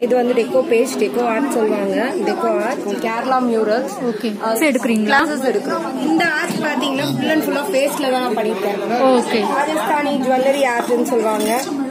This is deco page, deco art, deco art, Kerala murals. Okay. Classes This art is full and full of face. Okay. Rajasthani jewelry art.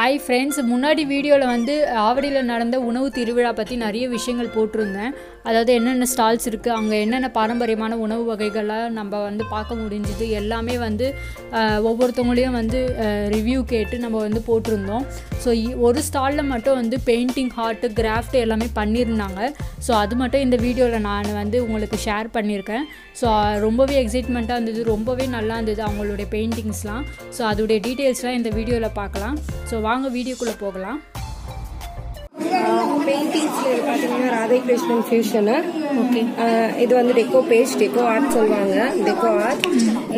Hi friends, முன்னாடி வீடியோல வந்து ஆவடியில நடந்த உணவு திருவிழா பத்தி நிறைய விஷயங்கள் போட்டுருந்தேன். அதாவது என்னென்ன ஸ்டால்ஸ் இருக்கு, அங்க என்னென்ன பாரம்பரியமான உணவு வகைகளை நம்ம வந்து பார்க்க முடிஞ்சது எல்லாமே வந்து ஒவ்வொருத்தங்களும் வந்து ரிவ்யூ கேட்டு நம்ம வந்து போட்டுருந்தோம். சோ ஒரு ஸ்டால்ல மட்டும் வந்து பெயிண்டிங், ஹார்ட், கிராஃப்ட் எல்லாமே பண்ணிருந்தாங்க. சோ அது மட்டும் இந்த வீடியோல நான் வந்து உங்களுக்கு ஷேர் பண்ணிருக்கேன். சோ ரொம்பவே எக்ஸைட்மென்ட்டா இருந்தது, ரொம்பவே நல்லா இருந்தது அவங்களோட பெயிண்டிங்ஸ்லாம். சோ அதோட டீடைல்ஸ்லாம் இந்த வீடியோல பார்க்கலாம். சோ வாங்க வீடியோக்குள்ள போகலாம். பெயிண்டிங்ஸ்ல பாத்தீங்கன்னா ராதே கிருஷ்ணன் ஃபியூஷன். ஓகே. இது வந்து டெக்கோ பேஜ், டெக்கோ ஆர்ட் சொல்வாங்க, டெக்கோ ஆர்ட்.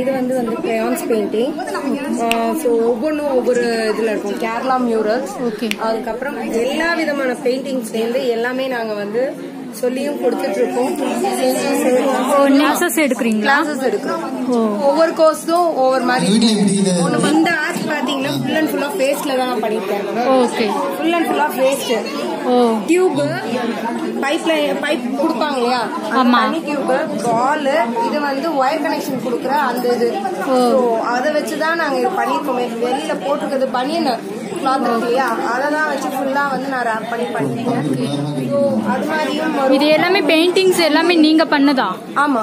இது வந்து கிரையான்ஸ் பெயிண்டிங். சோ ஒவ்வொன்றும் ஒவ்வொரு இதுல இருக்கும். கேரளா மியூரல்ஸ். ஓகே. அதுக்கப்புறம் எல்லா விதமான பெயிண்டிங்ஸ் சேர்ந்து எல்லாமே நாங்க வந்து சொல்லியும் கொடுத்துட்டுருக்கோம். கிளாஸஸ் எடுக்கிறோம். ஒவ்வொரு கோர்ஸும் ஒவ்வொரு மாதிரி. இந்த ஆர்ட் பாத்தீங்கன்னா ஃபுல் அண்ட் ஃபுல்லா ஃபேஸ்ல தான் பண்ணிருக்கேன். ஓகே. ஃபுல் அண்ட் ஃபுல்லா ஃபேஸ்ட். டியூபு, பைப் கொடுப்பாங்க இல்லையா, தனி டியூபு, பால், இது வந்து ஒயர் கனெக்ஷன் கொடுக்குற அந்த இது, அதை வச்சுதான் நாங்க இது பண்ணிருக்கோமே. வெளியில போட்டிருக்கிறது பனியன் கிளாத் இருக்கு இல்லையா, அதெல்லாம் வச்சு ஃபுல்லா வந்து நான் ரேப் பண்ணி பண்ணிருக்கேன். அது மாதிரியும் இது எல்லாமே பெயிண்டிங்ஸ் எல்லாமே நீங்க பண்ணதா? ஆமா,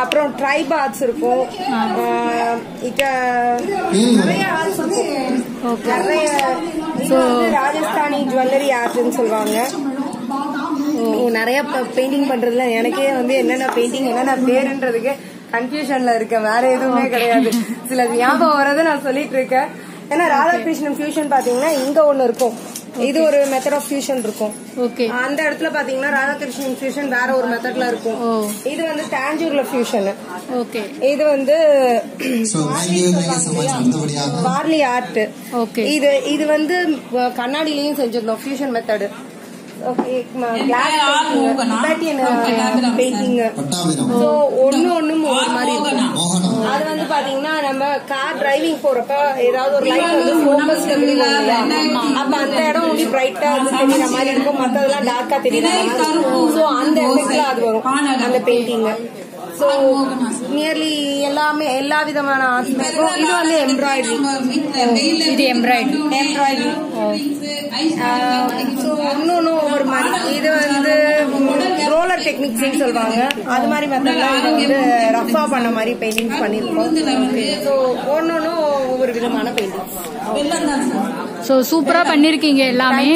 அப்புறம் ட்ரைப் ஆர்ட்ஸ் இருக்கும், நிறைய ஆர்ட்ஸ் இருக்கும், நிறைய. ராஜஸ்தானி ஜுவல்லரி ஆர்ட்னு சொல்லுவாங்க. நிறைய பெயிண்டிங் பண்றதுல எனக்கே வந்து என்னென்ன பெயிண்டிங் என்னென்ன பேருன்றதுக்கு கன்ஃபியூஷன்ல இருக்கேன். வேற எதுவுமே கிடையாது, சில ஞாபகம் வரதை நான் சொல்லிட்டு இருக்கேன். ஏன்னா ராதாகிருஷ்ணன் ஃபியூஷன் பாத்தீங்கன்னா இங்க ஒண்ணு இருக்கும், இது ஒரு மெத்தட் ஆஃப் ஃபியூஷன் இருக்கும். அந்த இடத்துல பாத்தீங்கன்னா ராதாகிருஷ்ணன் ஃபியூஷன் வேற ஒரு மெத்தட்ல இருக்கும். இது வந்து தாஞ்சூர்ல ஃபியூஷன். இது வந்து பார்லி ஆர்ட். இது வந்து கண்ணாடியிலயும் செஞ்சிருந்தோம் ஃபியூஷன் மெத்தட். ஒன்னும் ஒரு மாதிரி இருக்கும். அது வந்து பாத்தீங்கன்னா நம்ம கார் டிரைவிங் போறப்ப ஏதாவது ஒரு லைட் வந்து ஃபோக்கஸ்ல விழுவாங்க, அப்ப அந்த இடம் வந்து பிரைட்டா தெரியுற மாதிரி இருக்கும், மத்ததெல்லாம் டார்க்கா தெரியுற மாதிரி இருக்கும். சோ அந்த எஃபெக்ட்ல அது வரும் அந்த பெயிண்டிங். சோ நியர்லி எல்லாமே எல்லா விதமான ஆர்ட்ஸுமே இருக்கும். இது வந்து எம்ப்ராய்டரி இன்னொன்னு ஒவ்வொரு மாதிரி. இது வந்து ரோலர் டெக்னிக்ஸ் சொல்லுவாங்க, அது மாதிரி வந்து ரஃபா பண்ண மாதிரி பெயிண்டிங் பண்ணிருக்கோம். சோ ஒன்னொன்னு ஒவ்வொரு விதமான பெயிண்டிங். சோ சூப்பரா பண்ணிருக்கீங்க எல்லாமே.